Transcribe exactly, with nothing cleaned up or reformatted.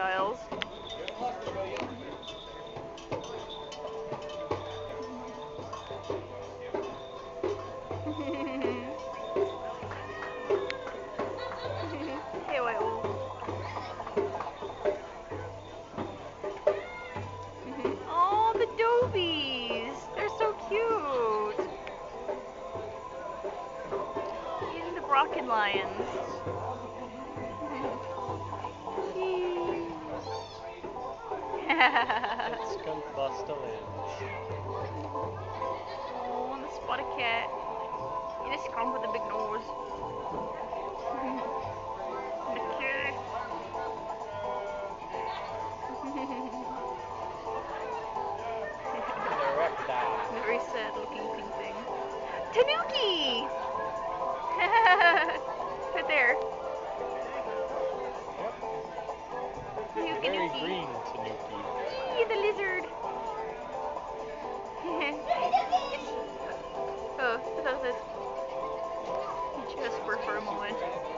aisles. Hey, white wolf. Oh, the dobies! They're so cute. These are the Brocken lions. Skunk Buster Lands. Oh, and the spotted cat. And a skunk with a big nose. And a cat. And a reptile. Very sad looking pink thing. Tanuki! Right there. Yep. Very green Tanuki. The lizard. Oh, that was it. Just for a moment.